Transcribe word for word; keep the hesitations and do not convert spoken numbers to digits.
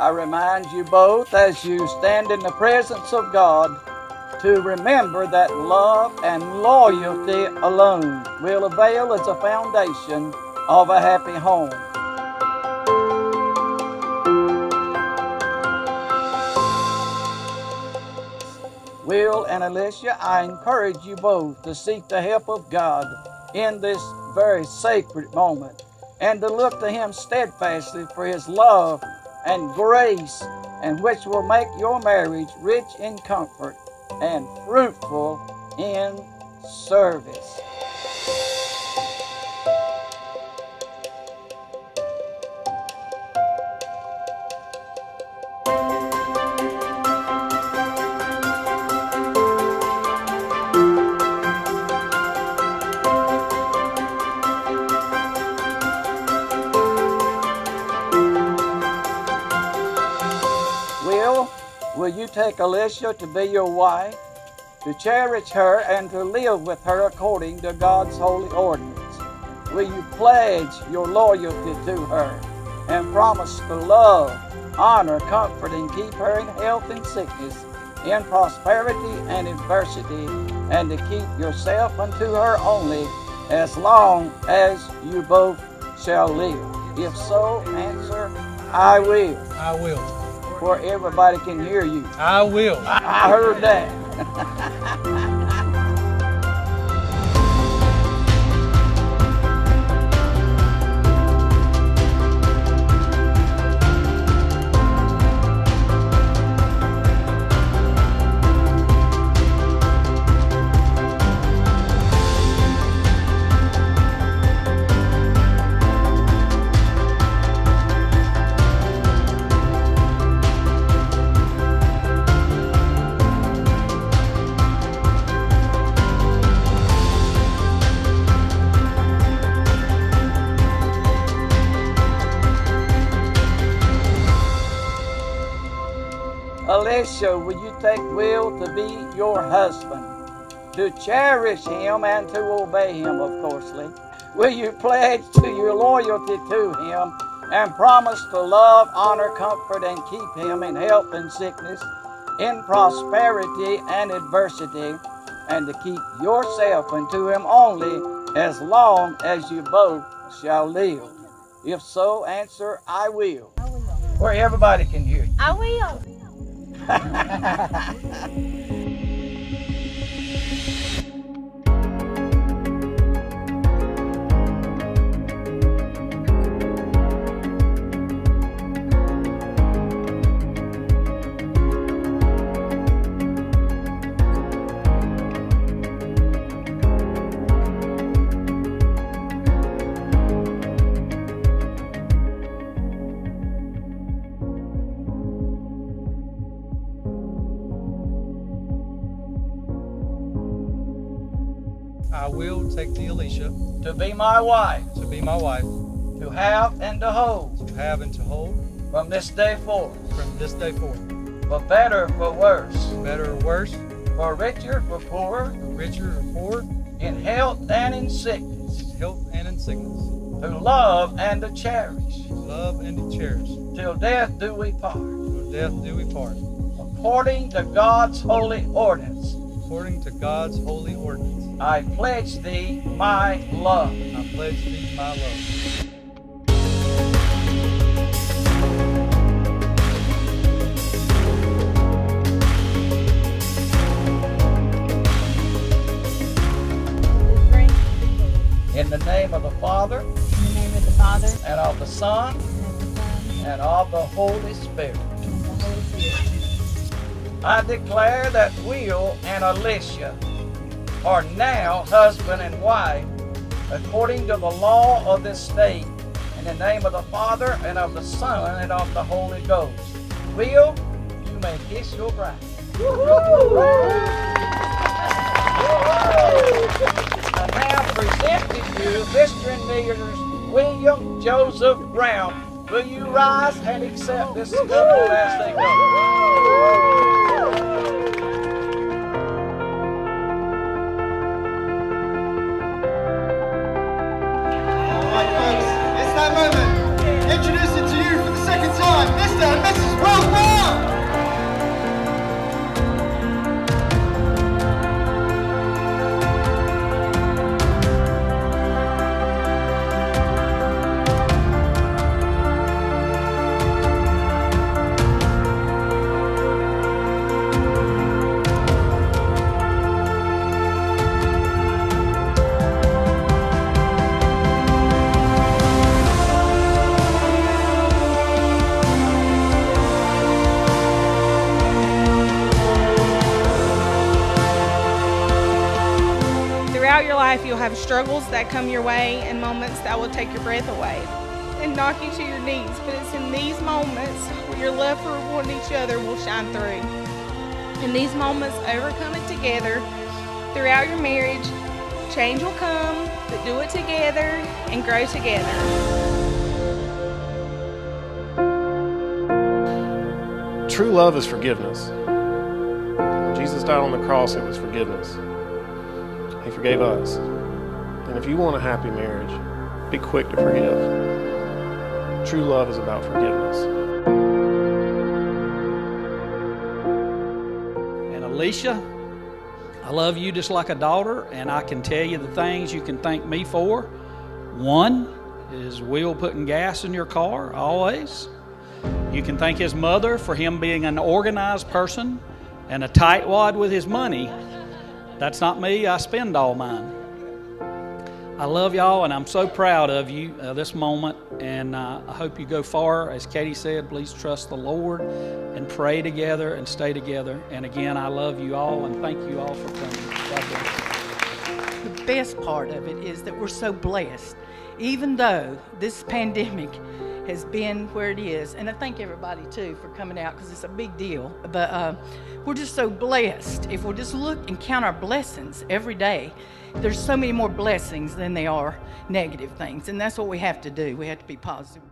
I remind you both, as you stand in the presence of God, to remember that love and loyalty alone will avail as a foundation of a happy home. Will and Alisha, I encourage you both to seek the help of God in this very sacred moment and to look to Him steadfastly for His love and grace, and which will make your marriage rich in comfort and fruitful in service. Will, will you take Alisha to be your wife, to cherish her, and to live with her according to God's holy ordinance? Will you pledge your loyalty to her and promise to love, honor, comfort, and keep her in health and sickness, in prosperity and adversity, and to keep yourself unto her only as long as you both shall live? If so, answer, I will. I will. Where everybody can hear you. I will. I, I heard that. Alisha, will you take Will to be your husband, to cherish him and to obey him, of coursely? Will you pledge to your loyalty to him and promise to love, honor, comfort, and keep him in health and sickness, in prosperity and adversity, and to keep yourself unto him only as long as you both shall live? If so, answer, I will. I will. Where everybody can hear you. I will. Ha ha ha ha. I will take the Alisha to be my wife, to be my wife, to have and to hold, to have and to hold, from this day forth, from this day forth, for better, for worse, better or worse, for richer, for poorer, for richer or poorer, in health and in sickness, health and in sickness, to love and to cherish, to love and to cherish, till death do we part, till death do we part, according to God's holy ordinance, according to God's holy ordinance. I pledge thee my love. I pledge thee my love. In the name of the Father, in the name of the Father, and of the Son, and of the Son, and of the Holy Spirit. And the Holy Spirit. I declare that Will and Alisha are now husband and wife according to the law of this state, in the name of the Father, and of the Son, and of the Holy Ghost. Will, you may kiss your bride. I now present to you Mister and Millionaires William Joseph Brown. Will you rise and accept this couple as they go? Introducing to you for the second time, Mister and Missus life, you'll have struggles that come your way and moments that will take your breath away and knock you to your knees. But it's in these moments where your love for one each other will shine through. In these moments, overcome it together throughout your marriage. Change will come, but do it together and grow together. True love is forgiveness. When Jesus died on the cross, it was forgiveness. He forgave us. And if you want a happy marriage, be quick to forgive. True love is about forgiveness. Alisha, I love you just like a daughter, and I can tell you the things you can thank me for. One is Will putting gas in your car, always. You can thank his mother for him being an organized person and a tightwad with his money. That's not me. I spend all mine. I love y'all, and I'm so proud of you uh, this moment, and uh, I hope you go far. As Katie said, please trust the Lord and pray together and stay together. And again, I love you all, and thank you all for coming. The best part of it is that we're so blessed, even though this pandemic has been where it is. And I thank everybody, too, for coming out, because it's a big deal. But uh, we're just so blessed. If we'll just look and count our blessings every day, there's so many more blessings than there are negative things. And that's what we have to do. We have to be positive.